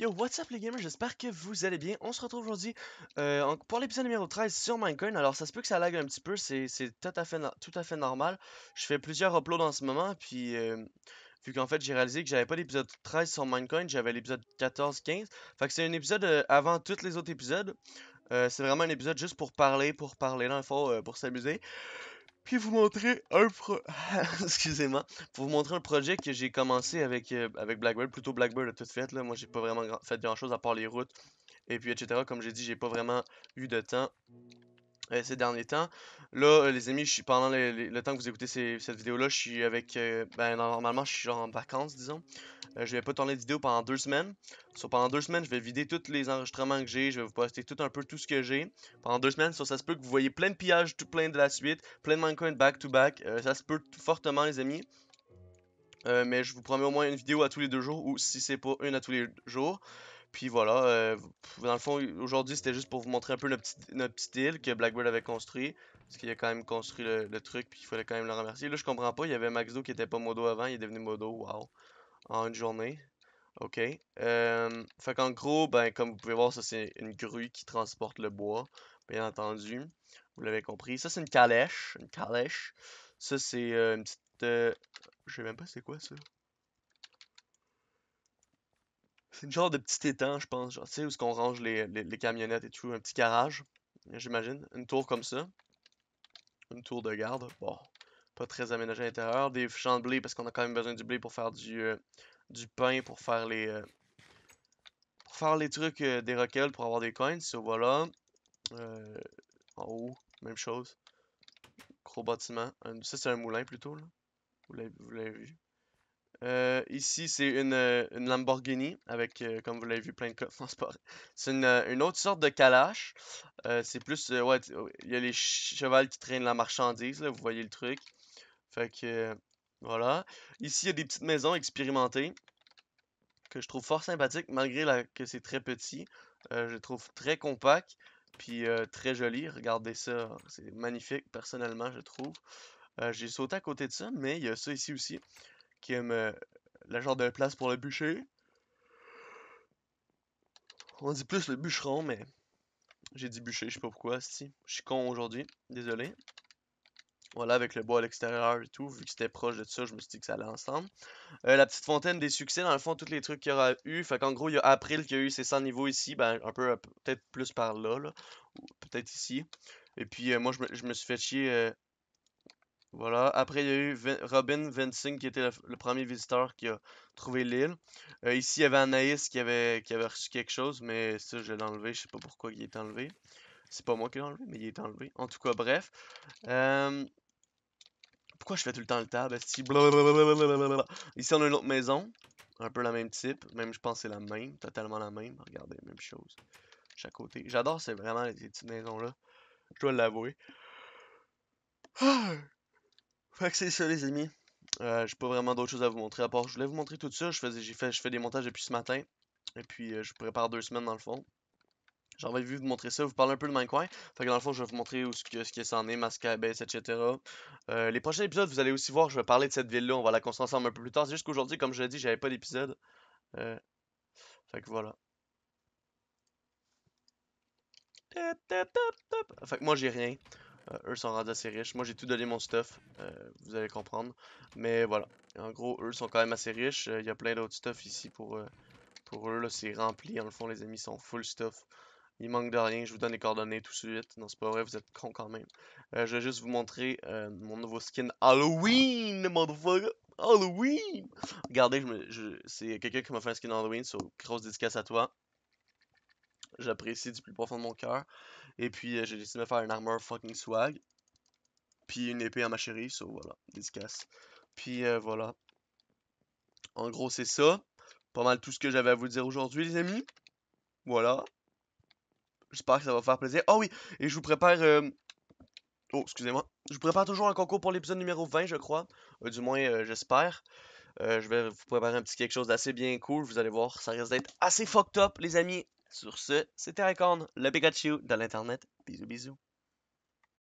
Yo, what's up les gamers, j'espère que vous allez bien. On se retrouve aujourd'hui pour l'épisode numéro 13 sur Minecoin. Alors ça se peut que ça lag un petit peu, c'est tout à fait normal. Je fais plusieurs uploads en ce moment, puis vu qu'en fait j'ai réalisé que j'avais pas l'épisode 13 sur Minecoin, j'avais l'épisode 14-15. Fait que c'est un épisode avant tous les autres épisodes. C'est vraiment un épisode juste pour parler dans le fond, pour s'amuser. Puis vous montrer un excusez-moi, pour vous montrer un projet que j'ai commencé avec Blackbird, plutôt Blackbird à toute faite là. Moi j'ai pas vraiment fait grand chose à part les routes et puis etc. Comme j'ai dit, j'ai pas vraiment eu de temps ces derniers temps. Là les amis, je suis pendant le temps que vous écoutez cette vidéo là, je suis avec normalement je suis genre en vacances disons. Je vais pas tourner de vidéo pendant 2 semaines. So, pendant 2 semaines, je vais vider tous les enregistrements que j'ai. Je vais vous poster tout ce que j'ai. Pendant 2 semaines, ça se peut que vous voyez plein de pillages, tout plein de la suite, plein de Minecoin back-to-back. Ça se peut fortement, les amis. Mais je vous promets au moins une vidéo à tous les 2 jours, ou si c'est pas une à tous les jours. Puis voilà, dans le fond, aujourd'hui, c'était juste pour vous montrer un peu notre petite île que Blackbird avait construit. Parce qu'il a quand même construit le truc, puis il fallait quand même le remercier. Là, je comprends pas, il y avait MaxDo qui était pas modo avant, il est devenu modo, waouh. En une journée. Ok. Fait qu'en gros, ben comme vous pouvez voir, ça c'est une grue qui transporte le bois. Bien entendu. Vous l'avez compris. Ça c'est une calèche. Une calèche. Ça c'est une petite... je sais même pas c'est quoi ça. C'est une genre de petit étang, je pense. Genre, tu sais, où est-ce qu'on range les camionnettes et tout. Un petit garage, j'imagine. Une tour comme ça. Une tour de garde. Bon. Pas très aménagé à l'intérieur. Des champs de blé parce qu'on a quand même besoin du blé pour faire du pain, pour faire les trucs des roquelles, pour avoir des coins. So, voilà. En haut, même chose. Gros bâtiment. Ça c'est un moulin plutôt là. Vous l'avez vu. Ici c'est une Lamborghini avec comme vous l'avez vu plein de coffres. C'est une autre sorte de calache. C'est plus ouais, il y a les chevals qui traînent la marchandise là, vous voyez le truc. Fait que voilà. Ici, il y a des petites maisons expérimentées que je trouve fort sympathiques, malgré que c'est très petit. Je les trouve très compactes, puis très jolies. Regardez ça, c'est magnifique, personnellement, je trouve. J'ai sauté à côté de ça, mais il y a ça ici aussi, qui est la genre de place pour le bûcher. On dit plus le bûcheron, mais j'ai dit bûcher, je sais pas pourquoi. Si, je suis con aujourd'hui, désolé. Voilà, avec le bois à l'extérieur et tout, vu que c'était proche de ça, je me suis dit que ça allait ensemble. La petite fontaine des succès, dans le fond, tous les trucs qu'il y aura eu. Fait qu'en gros, il y a April qui a eu ses 100 niveaux ici, ben un peu, peut-être plus par là, ou peut-être ici. Et puis, moi, je me suis fait chier. Voilà, après, il y a eu Robin Vincent qui était le premier visiteur qui a trouvé l'île. Ici, il y avait Anaïs qui avait reçu quelque chose, mais ça, je l'ai enlevé, je sais pas pourquoi il est enlevé. C'est pas moi qui l'ai enlevé, mais il est enlevé. En tout cas, bref. Pourquoi je fais tout le temps le tab? Ici, on a une autre maison. Un peu la même type. Même, je pense, c'est la même. Totalement la même. Regardez, même chose. Chaque côté. J'adore, c'est vraiment ces petites maisons-là. Je dois l'avouer. Fait que c'est ça, les amis. J'ai pas vraiment d'autres choses à vous montrer. À part, je voulais vous montrer tout ça. Je fais des montages depuis ce matin. Et puis, je prépare 2 semaines, dans le fond. J'avais vu vous montrer ça, vous parler un peu de Minecoin. Fait que dans le fond, je vais vous montrer ce qui s'en est, Mascaba, etc. Les prochains épisodes, vous allez aussi voir, je vais parler de cette ville-là. On va la construire ensemble un peu plus tard. C'est juste qu'aujourd'hui, comme je l'ai dit, j'avais pas d'épisode. Fait que voilà. Fait que moi, j'ai rien. Eux sont rendus assez riches. Moi, j'ai tout donné mon stuff. Vous allez comprendre. Mais voilà. En gros, eux sont quand même assez riches. Il y a plein d'autres stuff ici pour eux. C'est rempli. En le fond, les amis sont full stuff. Il manque de rien, je vous donne les coordonnées tout de suite. Non, c'est pas vrai, vous êtes cons quand même. Je vais juste vous montrer mon nouveau skin Halloween, motherfucker. Halloween! Regardez, c'est quelqu'un qui m'a fait un skin Halloween, so grosse dédicace à toi. J'apprécie du plus profond de mon cœur. Et puis, j'ai décidé de me faire une armure fucking swag. Puis une épée à ma chérie, so voilà, dédicace. Puis voilà. En gros, c'est ça. Pas mal tout ce que j'avais à vous dire aujourd'hui, les amis. Voilà. J'espère que ça va vous faire plaisir. Ah oui, et je vous prépare... Oh, excusez-moi. Je vous prépare toujours un concours pour l'épisode numéro 20, je crois. Du moins, j'espère. Je vais vous préparer un petit quelque chose d'assez bien cool. Vous allez voir, ça risque d'être assez fucked up, les amis. Sur ce, c'était IconZ, le Pikachu de l'Internet. Bisous, bisous.